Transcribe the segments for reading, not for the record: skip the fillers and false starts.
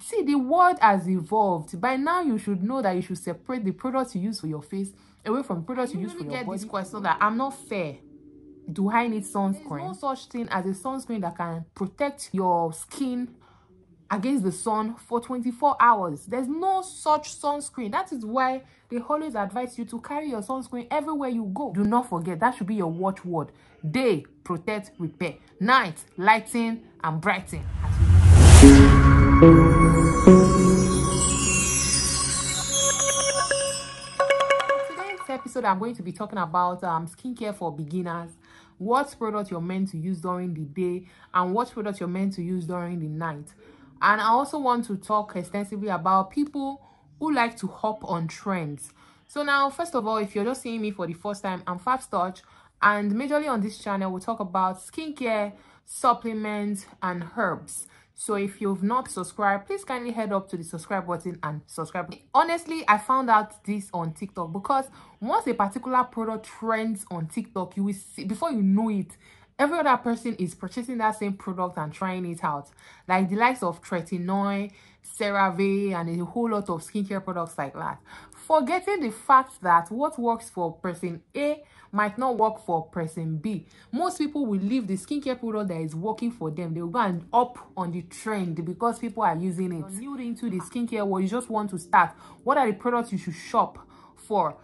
See, the world has evolved. By now, you should know that you should separate the products you use for your face away from products you use for your body. Let me get this question that I'm not fair. Do I need sunscreen? There's no such thing as a sunscreen that can protect your skin against the sun for 24 hours. There's no such sunscreen. That is why they always advise you to carry your sunscreen everywhere you go. Do not forget, that should be your watchword. Day, protect, repair. Night, lighten and brighten. Today's episode, I'm going to be talking about skincare for beginners. What product you're meant to use during the day and what product you're meant to use during the night. And I also want to talk extensively about people who like to hop on trends. So now, first of all, if you're just seeing me for the first time, I'm Fabstouch, and majorly on this channel, we'll talk about skincare, supplements, and herbs. So if you've not subscribed, please kindly head up to the subscribe button and subscribe. Honestly, I found out this on TikTok because once a particular product trends on TikTok, you will see, before you know it, every other person is purchasing that same product and trying it out. Like the likes of tretinoin, CeraVe, and a whole lot of skincare products like that. Forgetting the fact that what works for person A might not work for person B. Most people will leave the skincare product that is working for them. They will go and up on the trend because people are using it. You're new into the skincare world, you just want to start. What are the products you should shop for?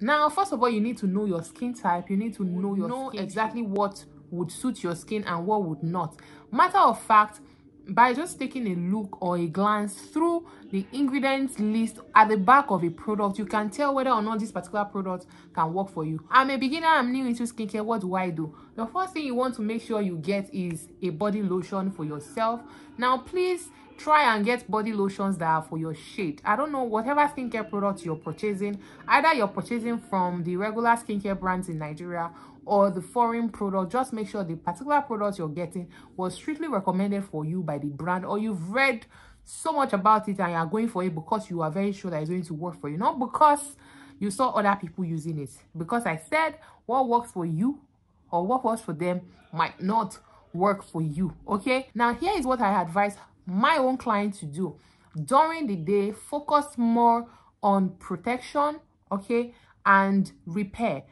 Now, first of all, you need to know your skin type. You need to know exactly what would suit your skin and what would not. Matter of fact, by just taking a look or a glance through the ingredients list at the back of a product, you can tell whether or not this particular product can work for you. I'm a beginner, I'm new into skincare, what do I do? The first thing you want to make sure you get is a body lotion for yourself. Now, please try and get body lotions that are for your shade. I don't know, whatever skincare product you're purchasing, either you're purchasing from the regular skincare brands in Nigeria or the foreign product, just make sure the particular product you're getting was strictly recommended for you by the brand, or you've read so much about it and you're going for it because you are very sure that it's going to work for you, not because you saw other people using it. Because I said what works for you or what works for them might not work for you. Okay, now here is what I advise my own client to do. During the day, focus more on protection, okay, and repair,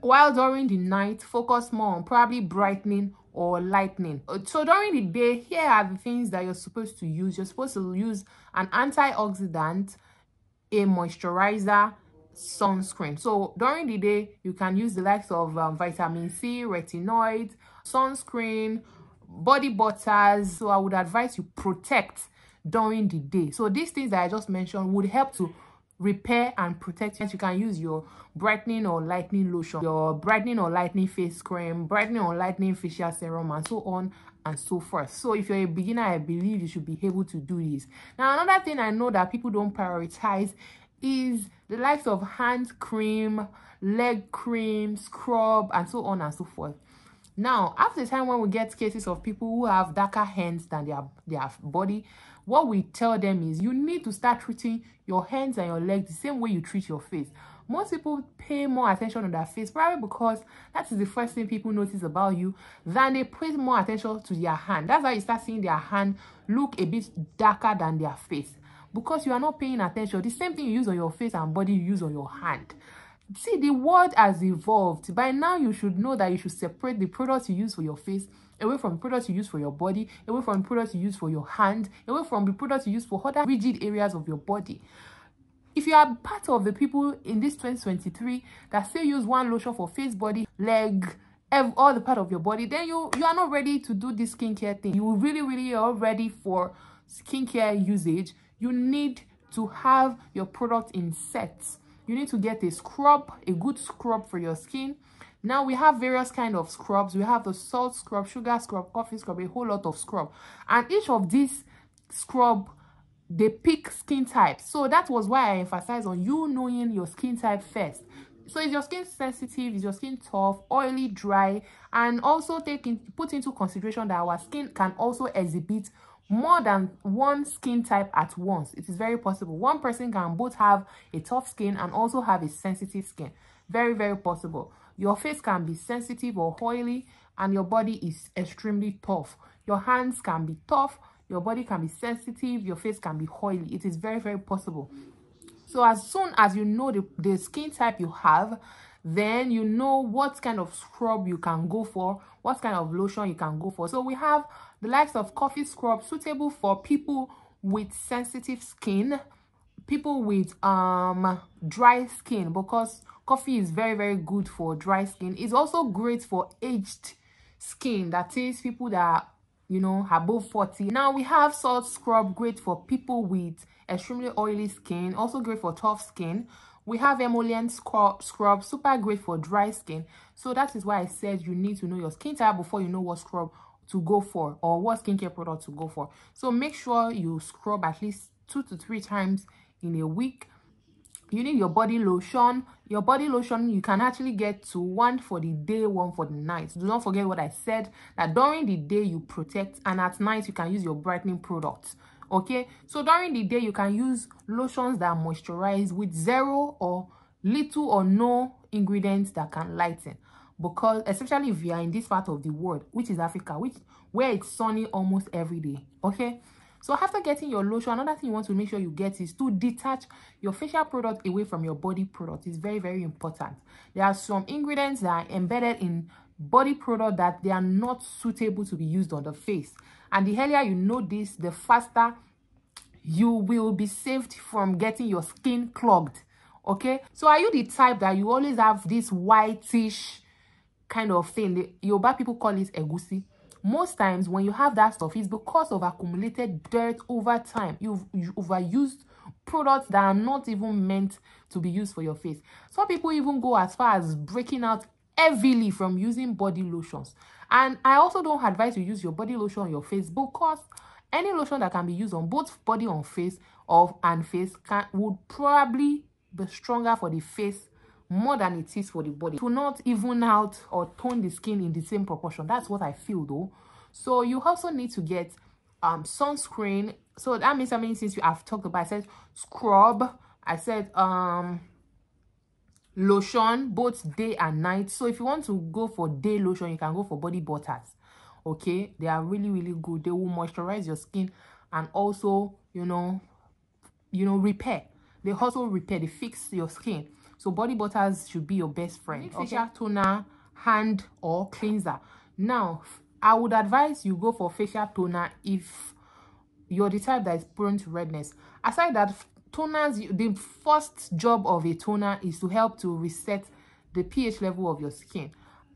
while during the night focus more on probably brightening or lightening. So during the day, here are the things that you're supposed to use. You're supposed to use an antioxidant, a moisturizer, sunscreen. So during the day, you can use the likes of vitamin C, retinoids, sunscreen, body butters. So I would advise you protect during the day. So these things that I just mentioned would help to repair and protect. You can use your brightening or lightening lotion, your brightening or lightening face cream, brightening or lightening facial serum, and so on and so forth. So if you're a beginner, I believe you should be able to do this. Now, another thing I know that people don't prioritize is the likes of hand cream, leg cream, scrub, and so on and so forth. Now, after the time when we get cases of people who have darker hands than their body, what we tell them is you need to start treating your hands and your legs the same way you treat your face. Most people pay more attention on their face, probably because that is the first thing people notice about you, than they pay more attention to their hand. That's why you start seeing their hand look a bit darker than their face, because you are not paying attention. The same thing you use on your face and body, you use on your hand. See, the world has evolved. By now, you should know that you should separate the products you use for your face away from products you use for your body, away from products you use for your hand, away from the products you use for other rigid areas of your body. If you are part of the people in this 2023 that still use one lotion for face, body, leg, all the part of your body, then you are not ready to do this skincare thing. You really are ready for skincare usage. You need to have your product in sets. You need to get a scrub, a good scrub for your skin. Now, we have various kind of scrubs. We have the salt scrub, sugar scrub, coffee scrub, a whole lot of scrub. And each of these scrub, they pick skin types. So that was why I emphasized on you knowing your skin type first. So is your skin sensitive? Is your skin tough, oily, dry? And also put into consideration that our skin can also exhibit more than one skin type at once. It is very possible one person can both have a tough skin and also have a sensitive skin. Very possible. Your face can be sensitive or oily and your body is extremely tough. Your hands can be tough, your body can be sensitive, your face can be oily. It is very, very possible. So as soon as you know the skin type you have, then you know what kind of scrub you can go for, what kind of lotion you can go for. So we have the likes of coffee scrub, suitable for people with sensitive skin, people with dry skin, because coffee is very, very good for dry skin. It's also great for aged skin, that is people that are, you know, above 40. Now we have salt scrub, great for people with extremely oily skin, also great for tough skin. We have emollient scrub, super great for dry skin. So that is why I said you need to know your skin type before you know what scrub to go for or what skincare product to go for. So make sure you scrub at least 2 to 3 times in a week. You need your body lotion. Your body lotion, you can actually get to 1 for the day, 1 for the night. Do not forget what I said, that during the day you protect and at night you can use your brightening products. Okay, so during the day you can use lotions that moisturize with zero or little or no ingredients that can lighten, because especially if you are in this part of the world, which is Africa, where it's sunny almost every day. Okay, so after getting your lotion, another thing you want to make sure you get is to detach your facial product away from your body product. It's very, very important. There are some ingredients that are embedded in body product that they are not suitable to be used on the face, and the earlier you know this, the faster you will be saved from getting your skin clogged. Okay, so are you the type that you always have this whitish kind of thing? Yoruba people call it egusi. Most times when you have that stuff, it's because of accumulated dirt over time. You've overused products that are not even meant to be used for your face. Some people even go as far as breaking out heavily from using body lotions, and I also don't advise you use your body lotion on your face, because any lotion that can be used on both body and face would probably be stronger for the face more than it is for the body. To not even out or tone the skin in the same proportion. That's what I feel though. So you also need to get sunscreen. So that means how many things you have talked about. I said scrub, I said lotion, both day and night. So if you want to go for day lotion, you can go for body butters. Okay, they are really, really good. They will moisturize your skin and also repair. They also repair, they fix your skin. So body butters should be your best friend. Okay. Facial toner, hand or cleanser. Now I would advise you go for facial toner if you're the type that is prone to redness. Aside that, toners, the first job of a toner is to help to reset the pH level of your skin.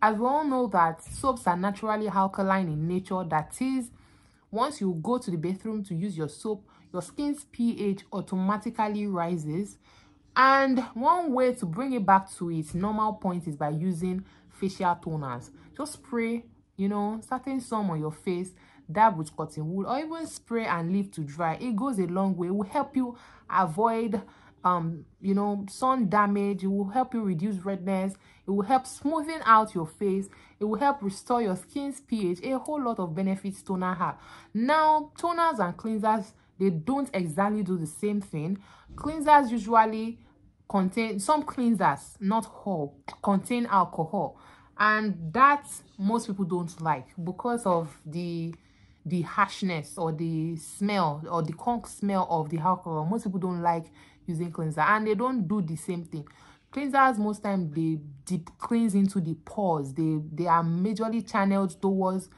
As we all know that soaps are naturally alkaline in nature. That is, once you go to the bathroom to use your soap, your skin's pH automatically rises. And one way to bring it back to its normal point is by using facial toners. Just spray, certain some on your face, dab with cotton wool, or even spray and leave to dry. It goes a long way. It will help you avoid sun damage. It will help you reduce redness. It will help smoothen out your face. It will help restore your skin's pH. A whole lot of benefits toner have. Now toners and cleansers, they don't exactly do the same thing. Cleansers usually contain, some cleansers, not all, contain alcohol, and that most people don't like because of the harshness or the smell or the conch smell of the alcohol. Most people don't like using cleanser, and they don't do the same thing. Cleansers, most time they deep cleanse into the pores. They are majorly channeled towards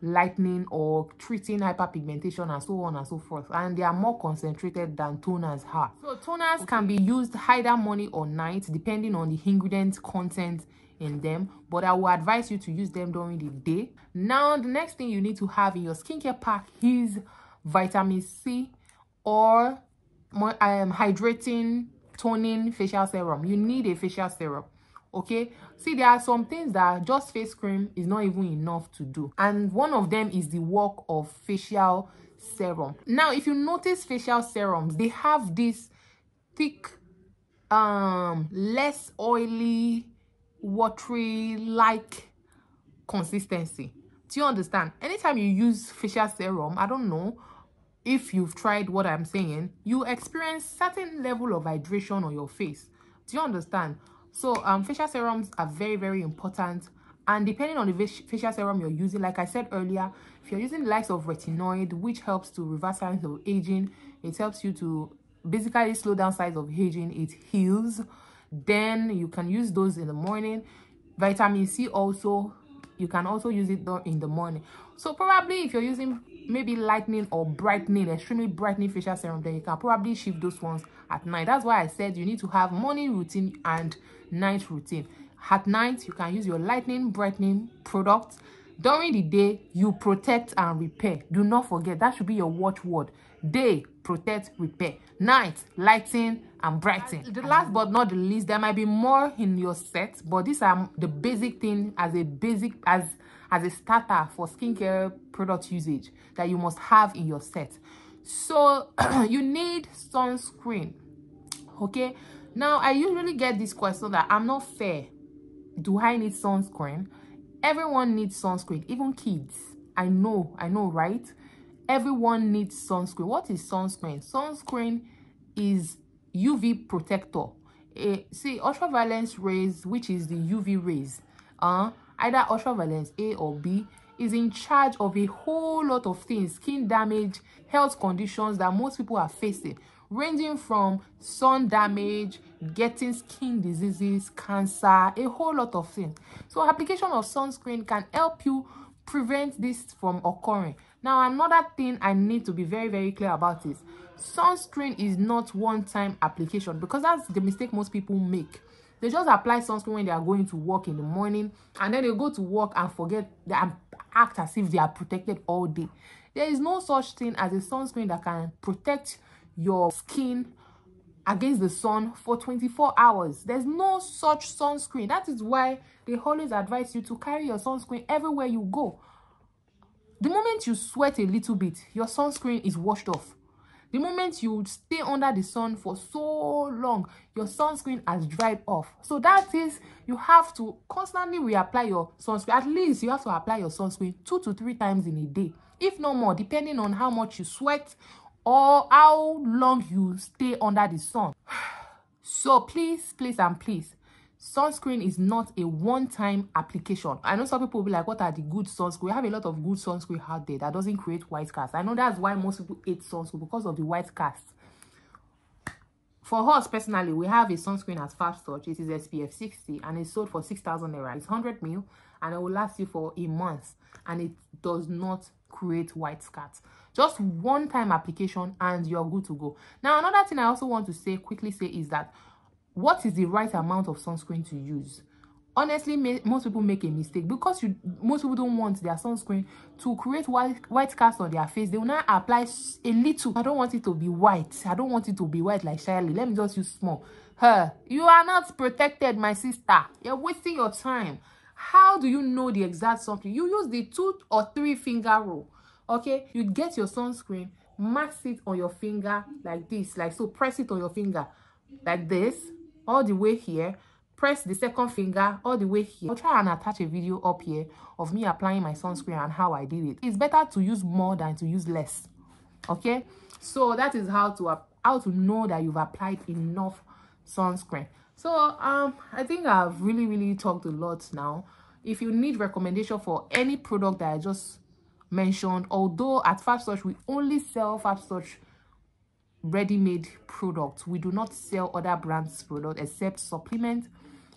lightening or treating hyperpigmentation and so on and so forth, and they are more concentrated than toners are. So toners can be used either morning or night depending on the ingredient content in them, but I will advise you to use them during the day. Now the next thing you need to have in your skincare pack is vitamin C or hydrating toning facial serum. You need a facial serum. Okay, see, there are some things that just face cream is not even enough to do, and one of them is the work of facial serum. Now if you notice, facial serums, they have this thick, less oily, watery like consistency. Do you understand? Anytime you use facial serum, I don't know if you've tried what I'm saying, you experience certain level of hydration on your face. Do you understand? So facial serums are very, very important, And depending on the facial serum you're using, like I said earlier, if you're using the likes of retinoid, which helps to reverse signs of aging, it helps you to basically slow down signs of aging, it heals, then you can use those in the morning. Vitamin C also, you can also use it in the morning. So probably if you're using maybe lightening or brightening, extremely brightening facial serum, then you can probably shift those ones at night. That's why I said you need to have morning routine and night routine. At night, you can use your lightening, brightening products. During the day, you protect and repair. Do not forget, that should be your watchword. Day, protect, repair. Night, lighten and brighten. The last but not the least, there might be more in your set, but these are the basic thing as a starter for skincare product usage that you must have in your set. So you need sunscreen. Okay, now I usually get this question that I'm not fair. Do I need sunscreen? Everyone needs sunscreen, even kids. I know, right? Everyone needs sunscreen. What is sunscreen? Sunscreen is UV protector. See, ultraviolet rays, which is the UV rays, either ultraviolet A or B, is in charge of a whole lot of things, skin damage, health conditions that most people are facing, ranging from sun damage, getting skin diseases, cancer, a whole lot of things. So application of sunscreen can help you prevent this from occurring. Now, another thing I need to be very, very clear about is sunscreen is not one-time application, because that's the mistake most people make. They just apply sunscreen when they are going to work in the morning, and then they go to work and forget and act as if they are protected all day. There is no such thing as a sunscreen that can protect your skin against the sun for 24 hours. There's no such sunscreen. That is why they always advise you to carry your sunscreen everywhere you go. The moment you sweat a little bit, your sunscreen is washed off. The moment you stay under the sun for so long, your sunscreen has dried off. So that is, you have to constantly reapply your sunscreen. At least you have to apply your sunscreen 2 to 3 times in a day, if no more, depending on how much you sweat or how long you stay under the sun. So please, please and please, sunscreen is not a one-time application. I know some people will be like, what are the good sunscreen? We have a lot of good sunscreen out there that doesn't create white cast. I know that's why most people hate sunscreen, because of the white cast. For us personally, we have a sunscreen at Fabstouch. It is SPF 60 and it's sold for 6,000 naira. It's 100 ml and it will last you for a month, and it does not create white spots. Just one time application and you're good to go. Now, another thing I also want to quickly say is that what is the right amount of sunscreen to use? Honestly, most people make a mistake, because most people don't want their sunscreen to create white cast on their face. They will not apply a little. I don't want it to be white. I don't want it to be white like Shirley. Let me just use small. You are not protected, my sister. You're wasting your time. How do you know the exact sunscreen? You use the 2 or 3 finger roll. Okay, you get your sunscreen, mask it on your finger like this, like so. Press it on your finger like this, all the way here. Press the second finger all the way here. I'll try and attach a video up here of me applying my sunscreen and how I did it. It's better to use more than to use less. Okay, so that is how to know that you've applied enough sunscreen. So I think I've really talked a lot now. If you need recommendation for any product that I just mentioned, although at Fabstouch we only sell Fabstouch ready-made products, we do not sell other brands products except supplements.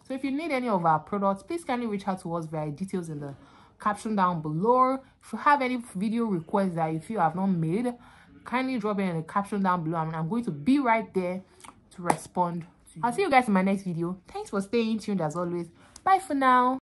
So if you need any of our products, please kindly reach out to us via details in the caption down below. If you have any video requests that you feel I have not made, kindly drop it in the caption down below, and I'm going to be right there to respond. I'll see you guys in my next video. Thanks for staying tuned as always. Bye for now.